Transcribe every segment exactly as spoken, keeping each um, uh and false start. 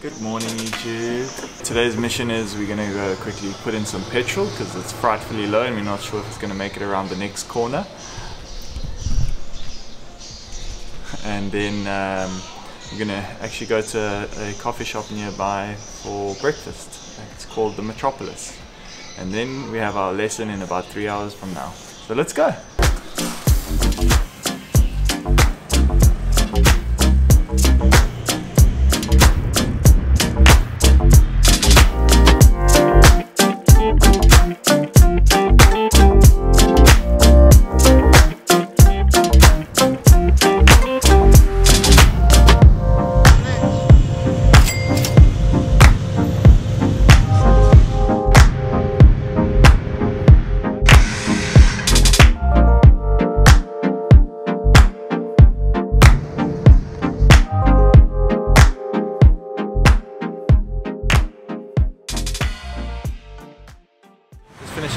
Good morning, YouTube. Today's mission is we're gonna go quickly put in some petrol because it's frightfully low and we're not sure if it's gonna make it around the next corner. And then um, we're gonna actually go to a, a coffee shop nearby for breakfast. It's called the Metropolis. And then we have our lesson in about three hours from now. So let's go.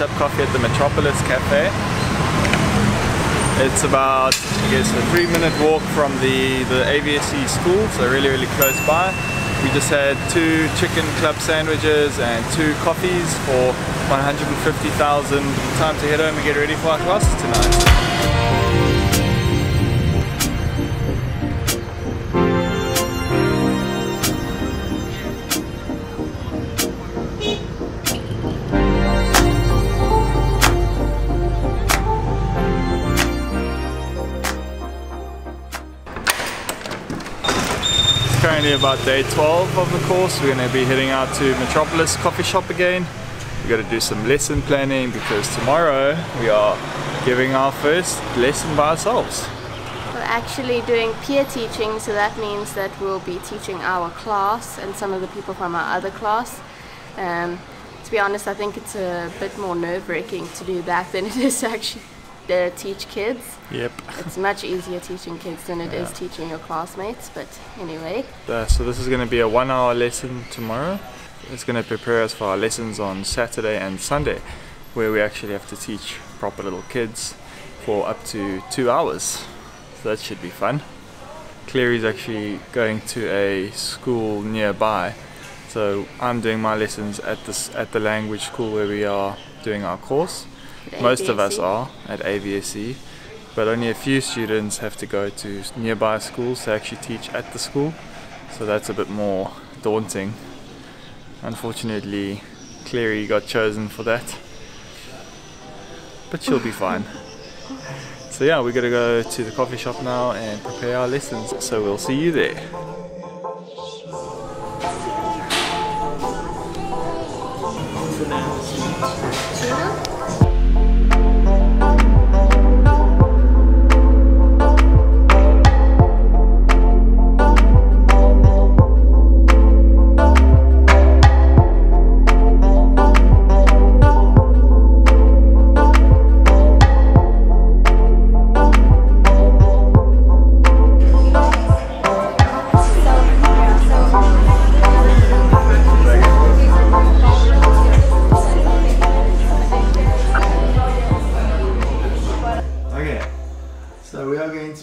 Up coffee at the Metropolis Cafe. It's about, I guess, a three minute walk from the, the A V S E school, so really, really close by. We just had two chicken club sandwiches and two coffees for one hundred fifty thousand. Time to head home and get ready for our classes tonight. Currently about day twelve of the course. We're going to be heading out to Metropolis coffee shop again. We've got to do some lesson planning because tomorrow we are giving our first lesson by ourselves. We're actually doing peer teaching, so that means that we'll be teaching our class and some of the people from our other class. Um, to be honest, I think it's a bit more nerve-wracking to do that than it is to actually uh, teach kids. Yep. It's much easier teaching kids than it yeah. is teaching your classmates, but anyway. Uh, so this is going to be a one hour lesson tomorrow. It's going to prepare us for our lessons on Saturday and Sunday, where we actually have to teach proper little kids for up to two hours. So that should be fun. Clary's actually going to a school nearby. So I'm doing my lessons at, this, at the language school where we are doing our course. Most of us are at A V S E. But only a few students have to go to nearby schools to actually teach at the school, so that's a bit more daunting. Unfortunately, Clary got chosen for that, but she'll be fine. So yeah, we're gonna go to the coffee shop now and prepare our lessons, so we'll see you there. Trina?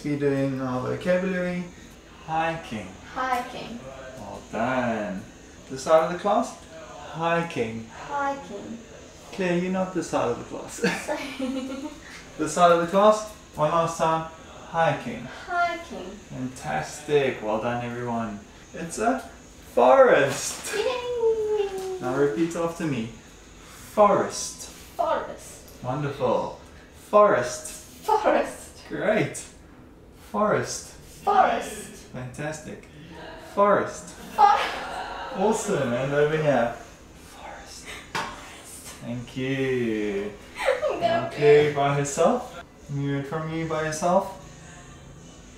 Be doing our vocabulary. Hiking. Hiking. Well done. This side of the class? Hiking. Hiking. Claire, you're not this side of the class. Sorry. This side of the class? One last time. Hiking. Hiking. Fantastic. Well done, everyone. It's a forest. Yay. Now repeat after me. Forest. Forest. Wonderful. Forest. Forest. Great. Forest. Forest. Fantastic. Forest. Forest. Awesome. And over here. Forest. Forest. Thank you. Okay, by herself. You from you by yourself.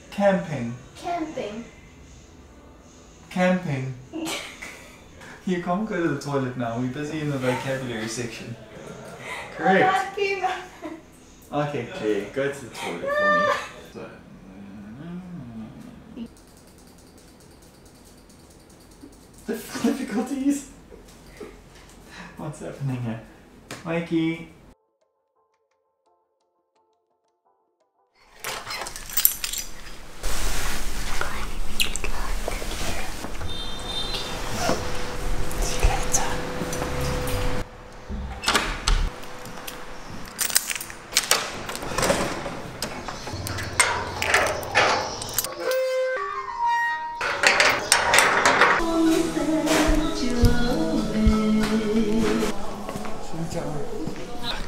Camping. Camping. Camping. You can't go to the toilet now. We're busy in the vocabulary section. Correct. Okay, okay. Go to the toilet for me. So, difficulties. What's happening here? Mikey.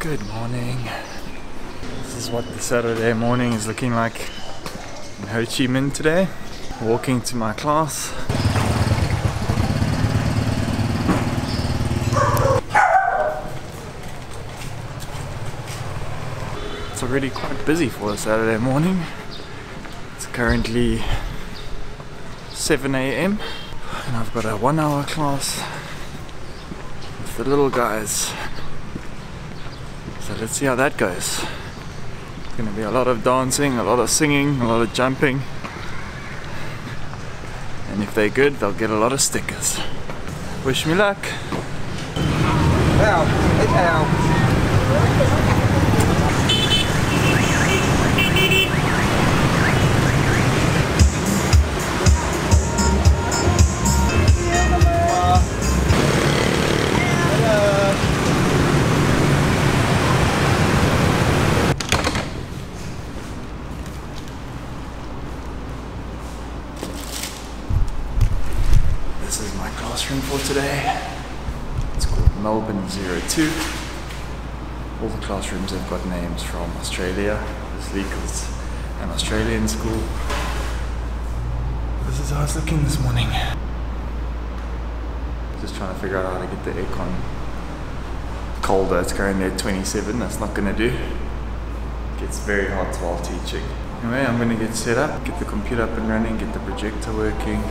Good morning. This is what the Saturday morning is looking like in Ho Chi Minh today. Walking to my class. It's already quite busy for a Saturday morning. It's currently seven A M and I've got a one hour class with the little guys. So let's see how that goes. It's gonna be a lot of dancing, a lot of singing, a lot of jumping. And if they're good, they'll get a lot of stickers. Wish me luck. Wow, it's out. This is my classroom for today. It's called Melbourne zero two. All the classrooms have got names from Australia, obviously, because it's an Australian school. This is how it's looking this morning. Just trying to figure out how to get the aircon colder. It's currently at twenty-seven, that's not gonna do. It gets very hot while teaching. Anyway, I'm gonna get set up, get the computer up and running, get the projector working.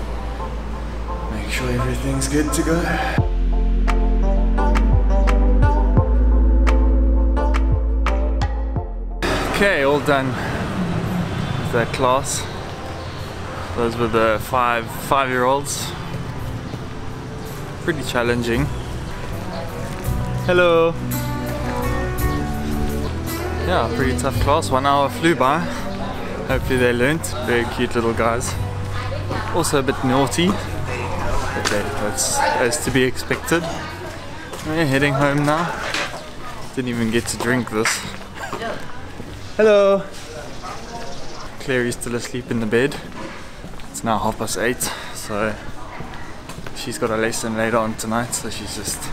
Make sure everything's good to go. Okay, all done with that class. Those were the five five-year-olds. Pretty challenging. Hello. Yeah, pretty tough class. One hour flew by. Hopefully they learnt. Very cute little guys. Also a bit naughty. Okay, that's as to be expected. We're heading home now. Didn't even get to drink this. Hello! Clary's still asleep in the bed. It's now half past eight, so she's got a lesson later on tonight, so she's just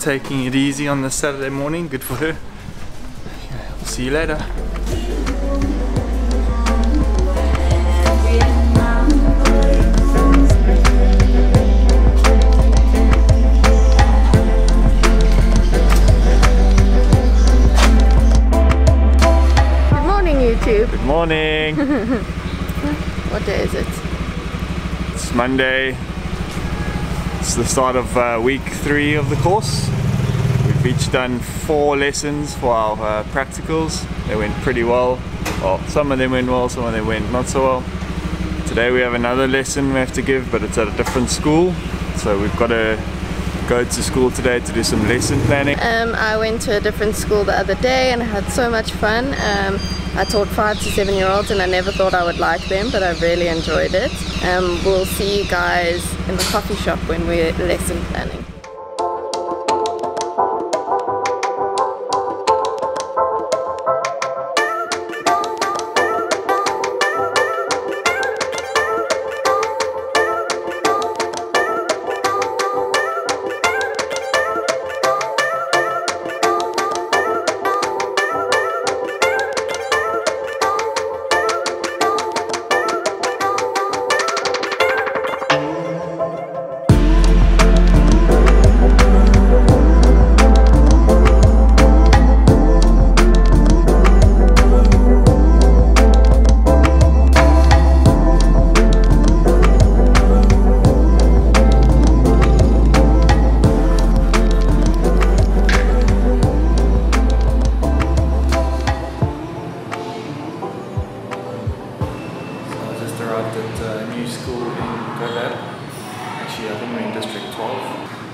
taking it easy on this Saturday morning. Good for her. Yeah, I'll see you later. Good morning! What day is it? It's Monday. It's the start of uh, week three of the course. We've each done four lessons for our uh, practicals. They went pretty well. Well, some of them went well, some of them went not so well. Today we have another lesson we have to give, but it's at a different school. So we've got to go to school today to do some lesson planning. Um, I went to a different school the other day and I had so much fun. Um, I taught five to seven year olds and I never thought I would like them, but I really enjoyed it. Um, we'll see you guys in the coffee shop when we're lesson planning.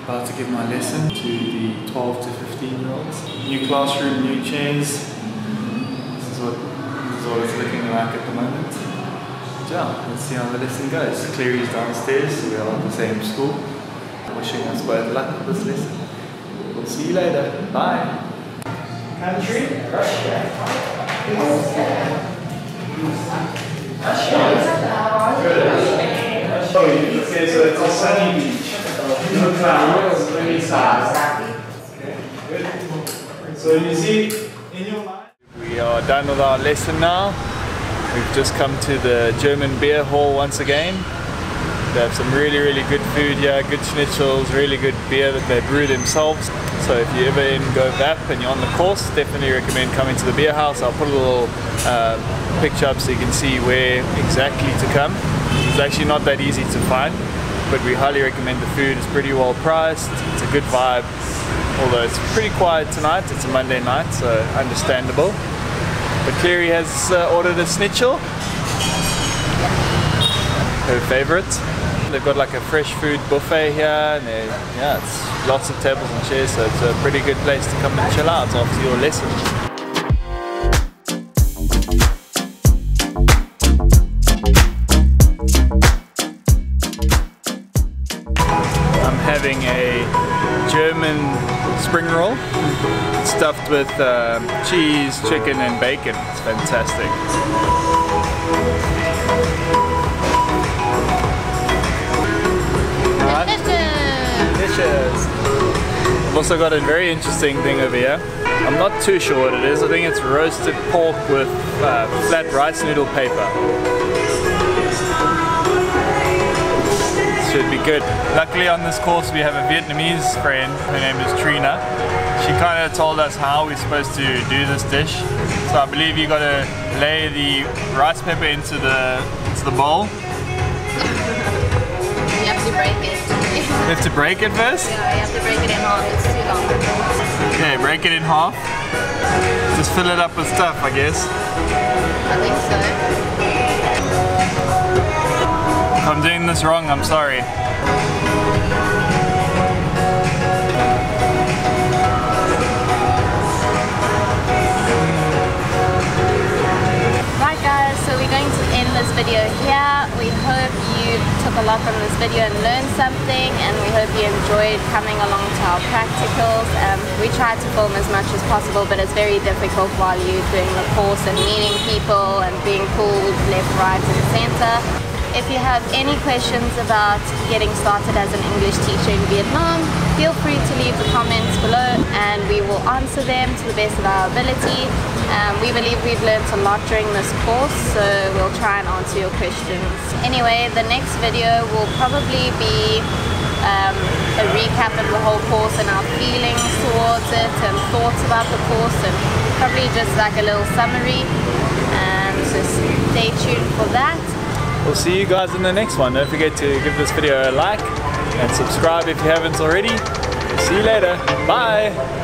About to give my lesson to the twelve to fifteen year olds. New classroom, new chairs. This is what, this is what it's looking like at the moment. Yeah, let's see how the lesson goes. Clary's downstairs, we are at the same school. Wishing us both luck with this lesson. We'll see you later. Bye. Country, Russia. Russia. Oh, okay, so it's a sunny beach. Look around, it's really sad. Good. So you see, in your mind... We are done with our lesson now. We've just come to the German beer hall once again. They have some really, really good food here, good schnitzels, really good beer that they brew themselves. So if you're ever in Go Vap and you're on the course, definitely recommend coming to the beer house. I'll put a little uh, picture up so you can see where exactly to come. It's actually not that easy to find, but we highly recommend the food. It's pretty well priced, it's a good vibe, although it's pretty quiet tonight. It's a Monday night, so understandable. But Clary has uh, ordered a schnitzel, her favorite. They've got like a fresh food buffet here, and yeah, it's lots of tables and chairs, so it's a pretty good place to come and chill out after your lesson. I'm having a German spring roll stuffed with um, cheese, chicken and bacon. It's fantastic. Dishes. I've also got a very interesting thing over here. I'm not too sure what it is. I think it's roasted pork with uh, flat rice noodle paper. Should be good. Luckily on this course we have a Vietnamese friend. Her name is Trina. She kind of told us how we're supposed to do this dish. So I believe you got to lay the rice paper into the into the bowl. You have to break it. You have to break it first? Yeah, you have to break it in half, it's too long. Okay, break it in half. Just fill it up with stuff, I guess. I think so. If I'm doing this wrong, I'm sorry. Right guys, so we're going to end this video here. We hope you took a lot from this video and learned something, and we hope you enjoyed coming along to our practicals. Um, we tried to film as much as possible, but it's very difficult while you're doing the course and meeting people and being pulled left, right and center. If you have any questions about getting started as an English teacher in Vietnam, feel free to leave the comments below and we will answer them to the best of our ability. Um, we believe we've learned a lot during this course, so we'll try and answer your questions. Anyway, the next video will probably be um, a recap of the whole course and our feelings towards it and thoughts about the course, and probably just like a little summary. Um, so stay tuned for that. We'll see you guys in the next one. Don't forget to give this video a like and subscribe if you haven't already. See you later. Bye.